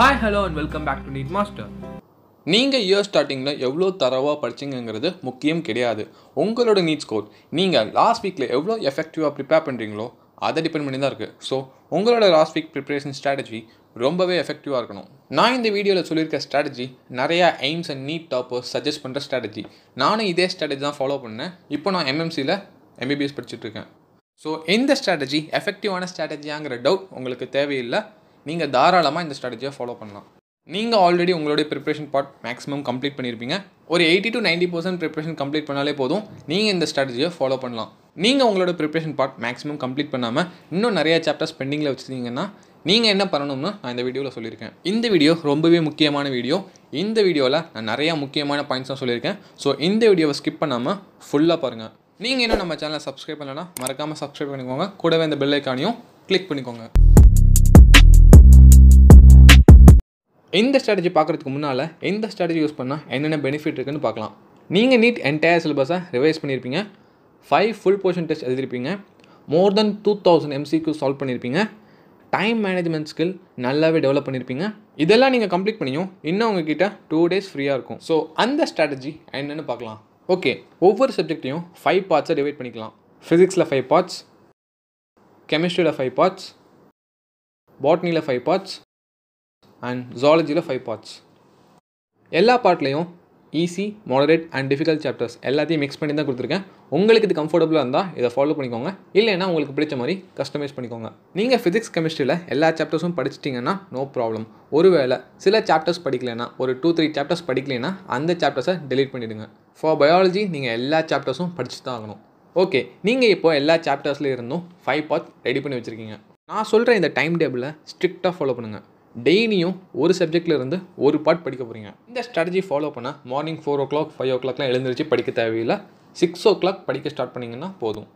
Hi, hello and welcome back to NEET Master. நீங்கள் year startingல எவ்வளோ தரவா படிச்சீங்கங்கிறது முக்கியம் கிடையாது. உங்களோட நீட் ஸ்கோர் நீங்கள் லாஸ்ட் வீக்கில் எவ்வளோ எஃபெக்டிவாக ப்ரிப்பேர் பண்ணுறீங்களோ அதை டிபெண்ட் பண்ணி தான் இருக்குது. ஸோ உங்களோட லாஸ்ட் வீக் ப்ரிப்பரேஷன் ஸ்ட்ராட்டஜி ரொம்பவே எஃபெக்டிவாக இருக்கணும். நான் இந்த வீடியோவில் சொல்லியிருக்க ஸ்ட்ராட்டஜி நிறையா AIIMS and NEET toppers suggest பண்ணுற ஸ்ட்ராட்டஜி. நானும் இதே ஸ்ட்ராட்டஜி தான் ஃபாலோ பண்ணேன். இப்போ நான் எம்எம்சியில் எம்பிபிஎஸ் படிச்சுட்ருக்கேன். ஸோ இந்த ஸ்ட்ராட்டஜி எஃபெக்டிவான ஸ்ட்ராட்டஜியாங்கிற டவுட் உங்களுக்கு தேவையில்லை. நீங்கள் தாராளமாக இந்த ஸ்ட்ராட்டஜியை ஃபாலோ பண்ணலாம். நீங்கள் ஆல்ரெடி உங்களுடைய ப்ரிப்ரேஷன் பார்ட் மேக்ஸிமம் கம்ப்ளீட் பண்ணியிருப்பீங்க. ஒரு 80 to 90% ப்ரிப்ரேஷன் கம்ப்ளீட் பண்ணாலே போதும், நீங்கள் இந்த ஸ்ட்ராட்டஜியை ஃபாலோ பண்ணலாம். நீங்கள் உங்களோட ப்ரிப்ரேஷன் பார்ட் மேக்ஸிமம் கம்ப்ளீட் பண்ணாமல் இன்னும் நிறையா சாப்டர்ஸ் பெண்டிங்கில் வச்சுருந்தீங்கன்னா நீங்கள் என்ன பண்ணணும்னு நான் இந்த வீடியோவில் சொல்லியிருக்கேன். இந்த வீடியோ ரொம்பவே முக்கியமான வீடியோ. இந்த வீடியோவில் நான் நிறையா முக்கியமான பாயிண்ட்ஸ் தான் சொல்லியிருக்கேன். ஸோ இந்த வீடியோவை ஸ்கிப் பண்ணாமல் ஃபுல்லாக பாருங்கள். நீங்கள் இன்னும் நம்ம சேனலை சப்ஸ்கிரைப் பண்ணலன்னா மறக்காமல் சப்ஸ்கிரைப் பண்ணிக்கோங்க. கூடவே இந்த பெல் ஐக்கானையும் கிளிக் பண்ணிக்கோங்க. இந்த ஸ்ட்ராட்டஜி பார்க்குறதுக்கு முன்னால் எந்த ஸ்ட்ராட்டஜி யூஸ் பண்ணால் என்னென்ன பெனிஃபிட் இருக்குன்னு பார்க்கலாம். நீங்கள் நீட் என்டையர் சிலபஸை ரிவைஸ் பண்ணியிருப்பீங்க, 5 ஃபுல் போர்ஷன் டெஸ்ட் எழுதியிருப்பீங்க, மோர் தென் 2000 எம்சிக்யூ சால்வ் பண்ணியிருப்பீங்க, டைம் மேனேஜ்மெண்ட் ஸ்கில் நல்லாவே டெவலப் பண்ணியிருப்பீங்க. இதெல்லாம் நீங்கள் கம்ப்ளீட் பண்ணியும் இன்னும் உங்ககிட்ட 2 days ஃப்ரீயாக இருக்கும். ஸோ அந்த ஸ்ட்ராட்டஜி என்னென்னு பார்க்கலாம். ஓகே, ஒவ்வொரு சப்ஜெக்ட்டையும் 5 parts டிவைட் பண்ணிக்கலாம். ஃபிசிக்ஸில் 5 parts, கெமிஸ்ட்ரியில் 5 parts, பாட்னியில் 5 parts and zoology-ல 5 parts. எல்லா பார்ட்லேயும் easy, moderate and difficult chapters எல்லாத்தையும் மிக்ஸ் பண்ணி தான் கொடுத்துருக்கேன். உங்களுக்கு இது கம்ஃபர்டபுளாக இருந்தால் இதை ஃபாலோ பண்ணிக்கோங்க, இல்லைன்னா உங்களுக்கு பிடிச்ச மாதிரி கஸ்டமைஸ் பண்ணிக்கோங்க. நீங்கள் ஃபிசிக்ஸ் கெமிஸ்ட்ரியில் எல்லா சாப்டர்ஸும் படிச்சிட்டிங்கன்னா நோ ப்ராப்ளம். ஒருவேளை சில சாப்டர்ஸ் படிக்கலைன்னா, ஒரு 2-3 சாப்டர்ஸ் படிக்கலைன்னா அந்த சாப்டர்ஸை டெலீட் பண்ணிவிடுங்க. ஃபார் பயாலஜி நீங்கள் எல்லா சாப்டர்ஸும் படிச்சு தான் ஆகணும். ஓகே, நீங்கள் இப்போ எல்லா சாப்டர்ஸில் இருந்தும் 5 parts ரெடி பண்ணி வச்சுருக்கீங்க. நான் சொல்கிற இந்த டைம் டேபிளை ஸ்ட்ரிக்டாக ஃபாலோ பண்ணுங்கள். டெய்லியும் ஒரு சப்ஜெக்ட்லேருந்து ஒரு பார்ட் படிக்க போகிறீங்க. இந்த ஸ்ட்ராட்டஜி ஃபாலோ பண்ண மார்னிங் 4 o'clock 5 o'clockலாம் எழுந்திரிச்சு படிக்க தேவையில்லை. 6 o'clock படிக்க ஸ்டார்ட் பண்ணிங்கன்னா போதும்.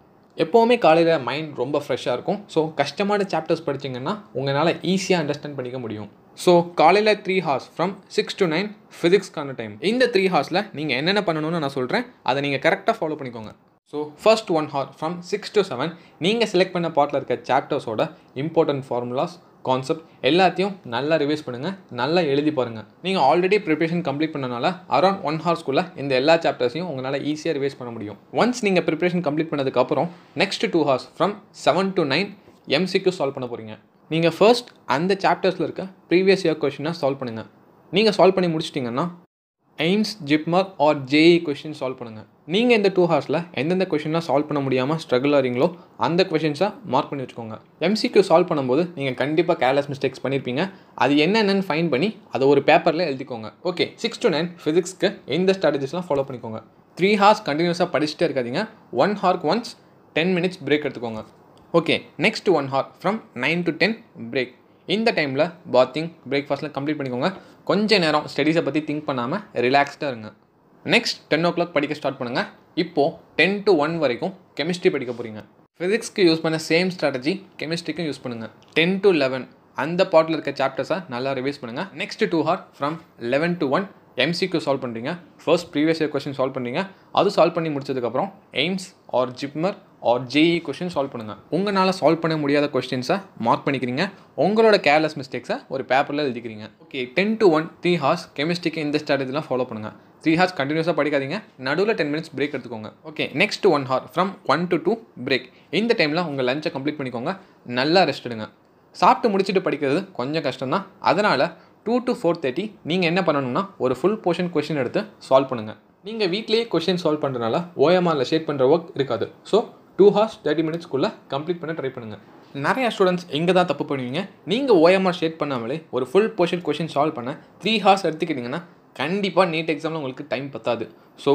எப்போவுமே காலையில் மைண்ட் ரொம்ப ஃப்ரெஷ்ஷாக இருக்கும். ஸோ கஷ்டமான சாப்டர்ஸ் படிச்சிங்கன்னா உங்களால் ஈஸியாக அண்டர்ஸ்டாண்ட் பண்ணிக்க முடியும். ஸோ காலையில் 3 hours ஃப்ரம் 6 to 9 ஃபிசிக்ஸ்க்கான டைம். இந்த 3 hourஸில் நீங்கள் என்னென்ன பண்ணணும்னு நான் சொல்கிறேன், அதை நீங்கள் கரெக்டாக ஃபாலோ பண்ணிக்கோங்க. So first 1 hour from 6 to 7 நீங்கள் செலக்ட் பண்ண பார்ட்டில் இருக்க சாப்டர்ஸோட இம்பார்ட்டன்ட் ஃபார்முலாஸ், கான்செப்ட் எல்லாத்தையும் நல்லா ரிவைஸ் பண்ணுங்கள், நல்லா எழுதி பாருங்கள். நீங்கள் ஆல்ரெடி ப்ரிப்ரேஷன் கம்ப்ளீட் பண்ணனால அரௌண்ட் 1 hourக்குள்ளே இந்த எல்லா சாப்டர்ஸையும் உங்களால் ஈஸியாக ரிவைஸ் பண்ண முடியும். ஒன்ஸ் நீங்கள் ப்ரிப்ரேஷன் கம்ப்ளீட் பண்ணதுக்கப்புறம் next 2 hours from 7 to 9 MCQ solve பண்ண போகிறீங்க. நீங்கள் ஃபர்ஸ்ட் அந்த சாப்டர்ஸில் இருக்க ப்ரீவியஸ் இயர் கொஷினாக சால்வ் பண்ணுங்கள். நீங்கள் சால்வ் பண்ணி முடிச்சிட்டிங்கன்னா AIIMS, JIPMER or JEE question solve பண்ணுங்கள். நீங்கள் இந்த 2 hourஸில் எந்தெந்த கொஷினாக சால்வ் பண்ண முடியாமல் ஸ்ட்ரகிள் ஆகிறீங்களோ அந்த கொஷின்ஸை மார்க் பண்ணி வச்சுக்கோங்க. எம்சிக்யூ சால்வ் பண்ணும்போது நீங்கள் கண்டிப்பாக கேர்லெஸ் மிஸ்டேக்ஸ் பண்ணியிருப்பீங்க. அது என்னென்னு ஃபைன் பண்ணி அதை ஒரு பேப்பரில் எழுதிக்கோங்க. ஓகே, 6 to 9 ஃபிசிக்ஸ்க்கு இந்த ஸ்ட்ராட்டஜிஸ்லாம் ஃபாலோ பண்ணிக்கோங்க. 3 hours கண்டினியூஸாக படிச்சுட்டே இருக்காதிங்க. 1 hourக்கு once 10 minutes பிரேக் எடுத்துக்கோங்க. Okay, next 1 hour from 9 to 10 break. இந்த டைமில் பாத்திங், பிரேக்ஃபாஸ்ட்லாம் கம்ப்ளீட் பண்ணிக்கோங்க. கொஞ்சம் நேரம் ஸ்டடீஸை பற்றி திங்க் பண்ணாமல் ரிலாக்ஸ்டாக இருங்க. நெக்ஸ்ட் 10 o'clock படிக்க ஸ்டார்ட் பண்ணுங்கள். இப்போது 10 to 1 வரைக்கும் கெமிஸ்ட்ரி படிக்க போகிறீங்க. ஃபிசிக்ஸ்க்கு யூஸ் பண்ண சேம் ஸ்ட்ராட்டஜி கெமிஸ்ட்ரிக்கும் யூஸ் பண்ணுங்கள். 10 to 11 அந்த பார்ட்டில் இருக்க சாப்டர்ஸை நல்லா ரிவைஸ் பண்ணுங்கள். Next 2 hours from 11 to 1 MCQ solve பண்ணுறீங்க. First previous year question solve பண்ணுறீங்க. அது சால்வ் பண்ணி முடிச்சதுக்கப்புறம் AIIMS or JIPMER or JEE question solve பண்ணுங்கள். உங்களால் சால்வ் பண்ண முடியாத கொஸ்டின்ஸை மார்க் பண்ணிக்கிறீங்க. உங்களோட கேர்லெஸ் மிஸ்டேக்ஸை ஒரு பேப்பரில் எழுதிக்கிறீங்க. ஓகே, 10 to 1 3 hours கெமிஸ்ட்ரிக்கு இந்த ஸ்ட்ராட்டஜிலாம் ஃபாலோ பண்ணுங்கள். 3 hours கண்டினியூஸாக படிக்காதீங்க, நடுவில் 10 minutes பிரேக் எடுத்துக்கோங்க. Okay, next 1 hour from 1 to 2 break. இந்த டைமில் உங்கள் லஞ்சை கம்ப்ளீட் பண்ணிக்கோங்க, நல்லா ரெஸ்ட் எடுங்க. சாப்பிட்டு முடிச்சுட்டு படிக்கிறது கொஞ்சம் கஷ்டம் தான். அதனால் 2 to 4:30 நீங்கள் என்ன பண்ணணும்னா ஒரு ஃபுல் போர்ஷன் கொஷின் எடுத்து சால்வ் பண்ணுங்கள். நீங்கள் வீட்லேயே கொஷின் சால்வ் பண்ணுறதுனால ஓஎம்ஆரில் ஷேட் பண்ணுற ஒர்க் இருக்காது. ஸோ 2 hours 30 minutesக்குள்ளே கம்ப்ளீட் பண்ண ட்ரை பண்ணுங்கள். நிறையா ஸ்டூடெண்ட்ஸ் இங்கே தான் தப்பு பண்ணுவீங்க. நீங்கள் ஓஎம்ஆர் ஷேட் பண்ணாமலே ஒரு ஃபுல் போர்ஷன் கொஷின் சால்வ் பண்ண 3 hours எடுத்துக்கிட்டிங்கன்னா கண்டிப்பாக நீட் எக்ஸாமில் உங்களுக்கு டைம் பத்தாது. ஸோ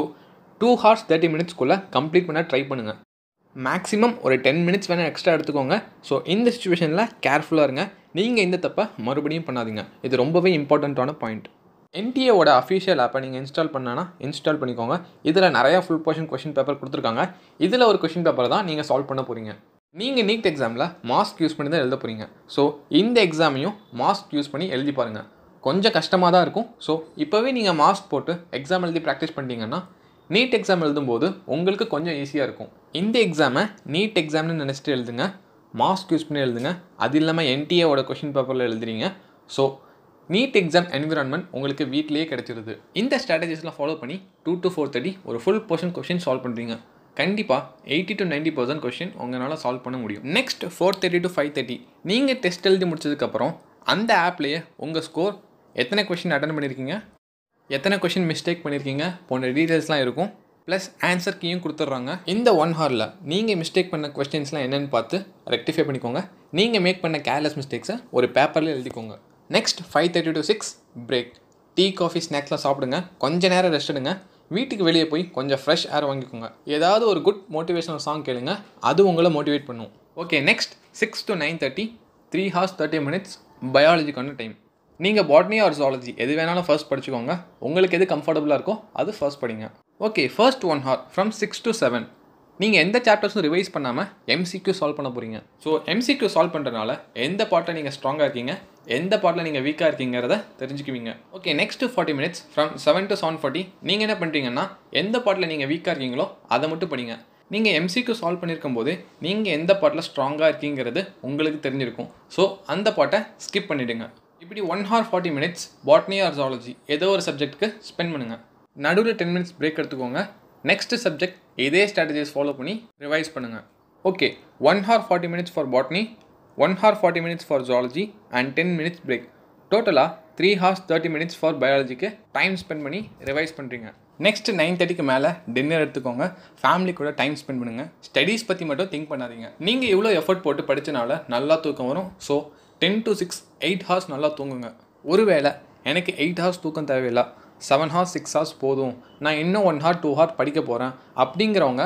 2 hours 30 minutesக்குள்ளே கம்ப்ளீட் பண்ண ட்ரை பண்ணுங்கள். மேக்ஸிமம் ஒரு 10 minutes வேணால் எக்ஸ்ட்ரா எடுத்துக்கோங்க. ஸோ இந்த சுச்சுவேஷனில் கேர்ஃபுல்லாக இருங்க. நீங்கள் இந்த தப்பை மறுபடியும் பண்ணாதீங்க. இது ரொம்பவே இம்பார்ட்டண்ட்டான பாயிண்ட். NTAவோட அஃபிஷியல் ஆப்பை நீங்கள் இன்ஸ்டால் பண்ணனா இன்ஸ்டால் பண்ணிக்கோங்க. இதில் நிறையா ஃபுல் போர்ஷன் கொஷின் பேப்பர் கொடுத்துருக்காங்க. இதில் ஒரு கொஷின் பேப்பர் தான் நீங்கள் சால்வ் பண்ண போகிறீங்க. நீங்கள் நீட் எக்ஸாமில் மாஸ்க் யூஸ் பண்ணி தான் எழுத போகிறீங்க. ஸோ இந்த எக்ஸாமையும் மாஸ்க் யூஸ் பண்ணி எழுதி பாருங்கள். கொஞ்சம் கஷ்டமாக தான் இருக்கும். ஸோ இப்போவே நீங்கள் மாஸ்க் போட்டு எக்ஸாம் எழுதி ப்ராக்டிஸ் பண்ணிட்டீங்கன்னா நீட் எக்ஸாம் எழுதும்போது உங்களுக்கு கொஞ்சம் ஈஸியாக இருக்கும். இந்த எக்ஸாமை நீட் எக்ஸாம்னு நினச்சிட்டு எழுதுங்க, மாஸ்க் யூஸ் பண்ணி எழுதுங்க. அது இல்லாமல் NTA-வோட கொஷின் பேப்பரில் எழுதுறீங்க. ஸோ நீட் எக்ஸாம் என்விரான்மெண்ட் உங்களுக்கு வீட்டிலேயே கிடைச்சிருது. இந்த ஸ்ட்ராட்டஜிஸ்லாம் ஃபாலோ பண்ணி 2 to 4:30 ஒரு ஃபுல் போர்ஷன் கொஸ்டின் சால்வ் பண்ணுறீங்க. கண்டிப்பாக 80 to 90% கொஸ்டின் உங்களால் சால்வ் பண்ண முடியும். நெக்ஸ்ட் 4:30 to 5:30 நீங்கள் டெஸ்ட் எழுதி முடிச்சதுக்கப்புறம் அந்த ஆப்லேயே உங்கள் ஸ்கோர், எத்தனை கொஸ்டின் அட்டன் பண்ணியிருக்கீங்க, எத்தனை கொஸ்டின் மிஸ்டேக் பண்ணியிருக்கீங்க போன்ற டீட்டெயில்ஸ்லாம் இருக்கும். ப்ளஸ் ஆன்சர் கீயும் கொடுத்துட்றாங்க. இந்த 1 hourல நீங்கள் மிஸ்டேக் பண்ண கொஸ்டின்ஸ்லாம் என்னென்னு பார்த்து ரெக்டிஃபை பண்ணிக்கோங்க. நீங்கள் மேக் பண்ண கேர்லெஸ் மிஸ்டேக்ஸை ஒரு பேப்பரில் எழுதிக்கோங்க. Next 5:30 to 6 break. Tea, coffee, ஸ்நாக்ஸ்லாம் சாப்பிடுங்க, கொஞ்சம் நேரம் ரெஸ்ட் எடுங்க, வீட்டுக்கு வெளியே போய் கொஞ்சம் ஃப்ரெஷ் ஏர் வாங்கிக்கோங்க, ஏதாவது ஒரு குட் மோட்டிவேஷனல் சாங் கேளுங்க, அது உங்களை மோட்டிவேட் பண்ணும். Okay, next 6 to 9:30 3 hours 30 minutes பயாலஜிக்கான டைம். நீங்கள் பாட்னி ஆர் ஜூவாலஜி எது வேணாலும் ஃபர்ஸ்ட் படிச்சுக்கோங்க, உங்களுக்கு எது கம்ஃபர்டபுளாக இருக்கோ அது ஃபர்ஸ்ட் படிங்க. Okay, first 1 hour from 6 to 7 நீங்கள் எந்த சாப்டர்ஸும் ரிவைஸ் பண்ணாமல் எம்சிக்யூ சால்வ் பண்ண போகிறீங்க. ஸோ எம்சிக்யூ சால்வ் பண்ணுறதுனால எந்த பாட்டில் நீங்கள் ஸ்ட்ராங்காக இருக்கீங்க, எந்த பாட்டில் நீங்கள் வீக்காக இருக்கீங்கிறத தெரிஞ்சுக்குவீங்க. Okay, next 40 minutes from 7 to 7:40 நீங்கள் என்ன பண்ணுறீங்கன்னா, எந்த பாட்டில் நீங்கள் வீக்காக இருக்கீங்களோ அதை மட்டும் படிங்க. நீங்கள் எம்சிக்யூ சால்வ் பண்ணியிருக்கும் போது நீங்கள் எந்த பாட்டில் ஸ்ட்ராங்காக இருக்கீங்கிறது உங்களுக்கு தெரிஞ்சிருக்கும். ஸோ அந்த பாட்டை ஸ்கிப் பண்ணிவிடுங்க. இப்படி 1 hour 40 minutes botany or zoology ஏதோ ஒரு சப்ஜெக்ட்டுக்கு ஸ்பெண்ட் பண்ணுங்கள். நடுவில் 10 minutes பிரேக் எடுத்துக்கோங்க. நெக்ஸ்ட்டு சப்ஜெக்ட் இதே ஸ்ட்ராட்டஜிஸ் ஃபாலோ பண்ணி ரிவைஸ் பண்ணுங்கள். Okay, 1 hour 40 minutes for botany, 1 hour 40 minutes for zoology and 10 minutes break. டோட்டலாக 3 hours 30 minutes ஃபார் பயாலஜிக்கு டைம் ஸ்பெண்ட் பண்ணி ரிவைஸ் பண்ணுறீங்க. நெக்ஸ்ட் 9:30 மேலே டின்னர் எடுத்துக்கோங்க, ஃபேமிலி கூட டைம் ஸ்பெண்ட் பண்ணுங்கள். ஸ்டடீஸ் பற்றி மட்டும் திங்க் பண்ணாதீங்க. நீங்கள் இவ்வளோ எஃபர்ட் போட்டு படித்தனால நல்லா தூக்கம் வரும். ஸோ 10 to 6 8 hours நல்லா தூங்குங்க. ஒருவேளை எனக்கு 8 hours தூக்கம் தேவையில்லை, 7 hours 6 hours போதும், நான் இன்னும் 1 hour 2 hour படிக்க போகிறேன் அப்படிங்கிறவங்க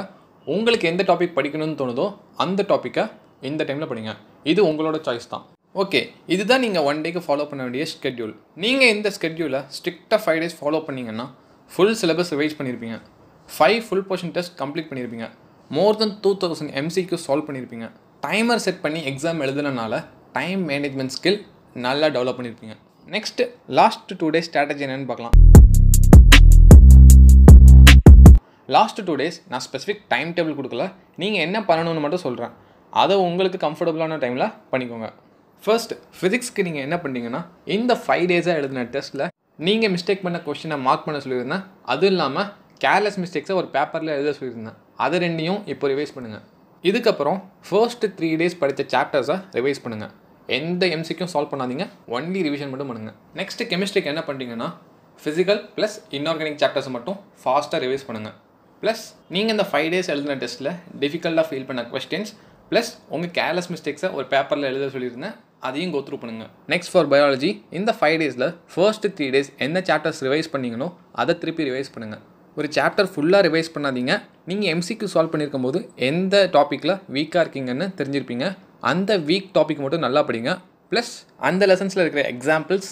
உங்களுக்கு எந்த டாபிக் படிக்கணும்னு தோணுதோ அந்த டாப்பிக்கை இந்த டைமில் படிங்க. இது உங்களோட சாய்ஸ் தான். ஓகே, இதுதான் நீங்கள் 1 day ஃபாலோ பண்ண வேண்டிய ஸ்கெட்யூல். நீங்கள் இந்த ஸ்கெட்யூலை ஸ்ட்ரிக்டாக 5 days ஃபாலோ பண்ணிங்கன்னா ஃபுல் சிலபஸ் ரிவைஸ் பண்ணியிருப்பீங்க, 5 full portion test கம்ப்ளீட் பண்ணியிருப்பீங்க, மோர் தென் 2000 MCQ சால்வ் பண்ணியிருப்பீங்க, டைமர் செட் பண்ணி எக்ஸாம் எழுதுனனால டைம் மேனேஜ்மெண்ட் ஸ்கில் நல்லா டெவலப் பண்ணியிருப்பீங்க. நெக்ஸ்ட்டு லாஸ்ட் 2 days ஸ்ட்ராட்டஜி என்னென்னு பார்க்கலாம். லாஸ்ட் 2 days நான் ஸ்பெசிஃபிக் டைம் டேபிள் கொடுக்கல, நீங்கள் என்ன பண்ணணும்னு மட்டும் சொல்கிறேன், அதை உங்களுக்கு கம்ஃபர்டபுளான டைமில் பண்ணிக்கோங்க. ஃபர்ஸ்ட் ஃபிசிக்ஸ்க்கு நீங்கள் என்ன பண்ணிங்கன்னா, இந்த 5 days எழுதின டெஸ்ட்டில் நீங்கள் மிஸ்டேக் பண்ண கொஸ்டினை மார்க் பண்ண சொல்லியிருந்தேன், அதுவும் இல்லாமல் கேர்லெஸ் மிஸ்டேக்ஸை ஒரு பேப்பரில் எழுத சொல்லியிருந்தேன், அதை 2யும் இப்போ ரிவைஸ் பண்ணுங்கள். இதுக்கப்புறம் ஃபர்ஸ்ட்டு 3 days படித்த சாப்டர்ஸை ரிவைஸ் பண்ணுங்கள். எந்த எம்சிக்கும் சால்வ் பண்ணாதீங்க, ஒன்லி ரிவிஷன் மட்டும் பண்ணுங்கள். நெக்ஸ்ட்டு கெமிஸ்ட்ரிக்கு என்ன பண்ணிங்கன்னா, ஃபிசிக்கல் ப்ளஸ் இன்ஆர்கானிக் சாப்டர்ஸை மட்டும் ஃபாஸ்ட்டாக ரிவைஸ் பண்ணுங்கள். ப்ளஸ் நீங்கள் இந்த 5 days எழுதின டெஸ்ட்டில் டிஃபிகல்ட்டாக ஃபீல் பண்ண கொஸ்டின்ஸ் ப்ளஸ் உங்கள் கேர்லெஸ் மிஸ்டேக்ஸை ஒரு பேப்பரில் எழுத சொல்லியிருந்தேன், அதையும் கோத்ரூ பண்ணுங்கள். நெக்ஸ்ட் ஃபார் பயாலஜி, இந்த 5 days ஃபர்ஸ்ட்டு 3 days என்ன சாப்டர்ஸ் ரிவைஸ் பண்ணிங்கனோ அதை திருப்பி ரிவைஸ் பண்ணுங்கள். ஒரு சாப்டர் ஃபுல்லாக ரிவைஸ் பண்ணாதீங்க. நீங்கள் எம்சிக்கு சால்வ் பண்ணியிருக்கும் போது எந்த டாப்பிக்கில் வீக்காக இருக்கீங்கன்னு தெரிஞ்சிருப்பீங்க, அந்த வீக் டாபிக் மட்டும் நல்லா படிங்க. ப்ளஸ் அந்த லெசன்ஸில் இருக்கிற எக்ஸாம்பிள்ஸ்,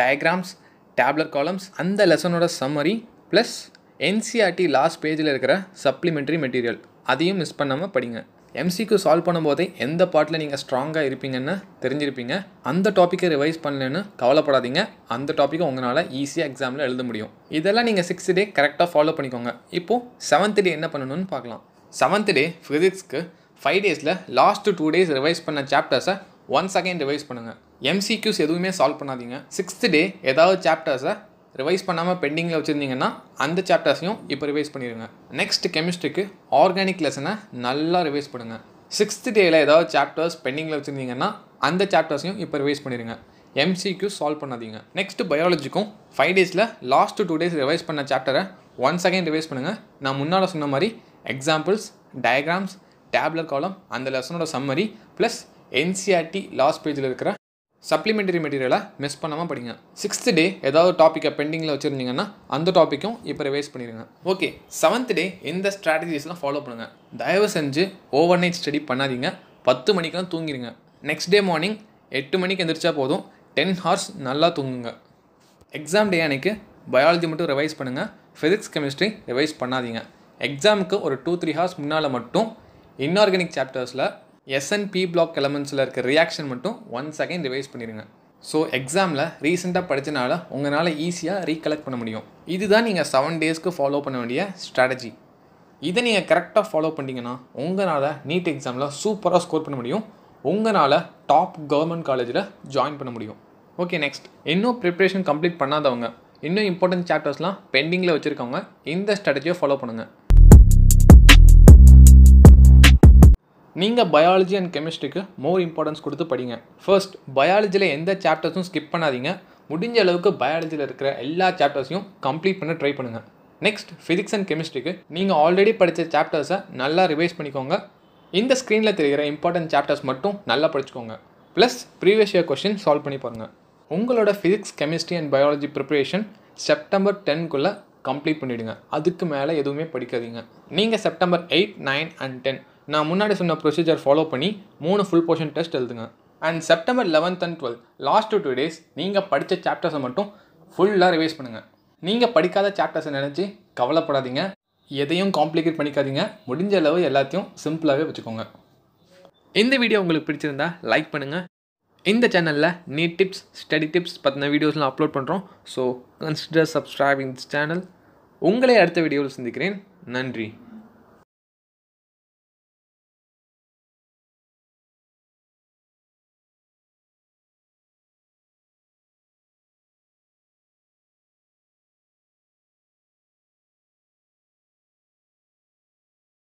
டயக்ராம்ஸ், டேப்லர் காலம்ஸ், அந்த லெசனோட சம்மரி ப்ளஸ் NCERT லாஸ்ட் பேஜில் இருக்கிற சப்ளிமெண்ட்ரி மெட்டீரியல் அதையும் மிஸ் பண்ணாமல் படிங்க. எம்சிக்கு சால்வ் பண்ணும்போதே எந்த பாட்டில் நீங்கள் ஸ்ட்ராங்காக இருப்பீங்கன்னு தெரிஞ்சிருப்பீங்க, அந்த டாப்பிக்கை ரிவைஸ் பண்ணலன்னு கவலைப்படாதீங்க, அந்த டாப்பிக்கை உங்களால் ஈஸியாக எக்ஸாமில் எழுத முடியும். இதெல்லாம் நீங்கள் 6th day கரெக்டாக ஃபாலோ பண்ணிக்கோங்க. இப்போது 7th day என்ன பண்ணணும்னு பார்க்கலாம். 7th day ஃபிசிக்ஸ்க்கு 5 days லாஸ்ட்டு 2 days ரிவைஸ் பண்ண சாப்டர்ஸை ஒன்ஸ் அகைன் ரிவைஸ் பண்ணுங்கள். எம்சிக்யூஸ் எதுவுமே சால்வ் பண்ணாதீங்க. 6th day ஏதாவது சாப்டர்ஸை ரிவைஸ் பண்ணாமல் பெண்டிங்கில் வச்சுருந்தீங்கன்னா அந்த சாப்டர்ஸையும் இப்போ ரிவைஸ் பண்ணிடுங்க. நெக்ஸ்ட் கெமிஸ்ட்ரிக்கு ஆர்கானிக் லெசனை நல்லா ரிவைஸ் பண்ணுங்க. 6th day ஏதாவது சாப்டர்ஸ் பெண்டிங்கில் வச்சுருந்தீங்கன்னா அந்த சாப்டர்ஸையும் இப்போ ரிவைஸ் பண்ணிடுங்க. எம்சிக்யூ சால்வ் பண்ணாதீங்க. நெக்ஸ்ட் பயாலஜிக்கும் 5 days லாஸ்ட் 2 days ரிவைஸ் பண்ண சாப்டரை ஒன்ஸ் அகைன் ரிவைஸ் பண்ணுங்கள். நான் முன்னால் சொன்ன மாதிரி எக்ஸாம்பிள்ஸ், டயக்ராம்ஸ், டேப்லர் காலம், அந்த லெசனோட சம்மரி ப்ளஸ் NCERT லாஸ்ட் பேஜில் இருக்கிற சப்ளிமெண்டரி மெட்டீரியலை மிஸ் பண்ணாமல் படிங்க. 6th day ஏதாவது டாப்பிக்கை பெண்டிங்கில் வச்சுருந்தீங்கன்னா அந்த டாப்பிக்கும் இப்போ ரிவைஸ் பண்ணிடுங்க. ஓகே, 7th day இந்த ஸ்ட்ராட்டஜிஸ்லாம் ஃபாலோ பண்ணுங்கள். தயவு செஞ்சு ஓவர் நைட் ஸ்டடி பண்ணாதீங்க, 10 மணிக்கெலாம் தூங்கிடுங்க. நெக்ஸ்ட் டே மார்னிங் 8 மணிக்கு எந்திரிச்சா போதும், 10 hours நல்லா தூங்குங்க. எக்ஸாம் டே அன்றைக்கி பயாலஜி மட்டும் ரிவைஸ் பண்ணுங்கள், ஃபிசிக்ஸ் கெமிஸ்ட்ரி ரிவைஸ் பண்ணாதீங்க. எக்ஸாமுக்கு ஒரு 2-3 hours முன்னால் மட்டும் இன்ஆர்கானிக் சாப்டர்ஸில் S&P பிளாக் எலமெண்ட்ஸில் இருக்க ரியாக்ஷன் மட்டும் ஒன்ஸ் அகைன் ரிவைஸ் பண்ணிடுங்க. ஸோ எக்ஸாமில் ரீசெண்டாக படித்தனால உங்களால் ஈஸியாக ரீகலெக்ட் பண்ண முடியும். இதுதான் நீங்கள் 7 days ஃபாலோ பண்ண வேண்டிய ஸ்ட்ராட்டஜி. இதை நீங்கள் கரெக்டாக ஃபாலோ பண்ணிங்கன்னா உங்களால் நீட் எக்ஸாமில் சூப்பராக ஸ்கோர் பண்ண முடியும், உங்களால் டாப் கவர்மெண்ட் காலேஜில் ஜாயின் பண்ண முடியும். Okay, next. Inno preparation complete pannadavanga, inno important chapters la pending la vechirukavanga, indha strategy follow pannunga. Ninga biology and chemistry ku more importance koduthu padinga. First, biology la endha chapters um skip pannadinga. Mudinja alavukku biology la irukra ella chapters um complete panna try pannunga. Next, physics and chemistry ku neenga already padicha chapters ah nalla revise panikonga. In the screen la theriyira important chapters mattum nalla padichukonga. Plus previous year question solve panni parunga. Ungaloda physics, chemistry and biology preparation September 10 kulla complete pannidunga. Adukku mela eduvume padikadinga. Neenga September 8, 9 and 10 na munnadi sonna procedure follow panni 3 full portion test eludunga. And September 11th and 12th last 2 days neenga padicha chapters mattum full la revise pannunga. Neenga padikada chapters nenachi kavala padadinga. Edhayum complicate panikadinga. Mudinja alavu ellathiyum simple ah vechukonga. இந்த video உங்களுக்கு பிடிச்சிருந்தா like பண்ணுங்க. இந்த சேனல்ல NEET tips, study tips பத்தின வீடியோஸ்லாம் upload பண்றோம். So consider subscribing this channel. உங்களை அடுத்த வீடியோல சந்திக்கிறேன். நன்றி.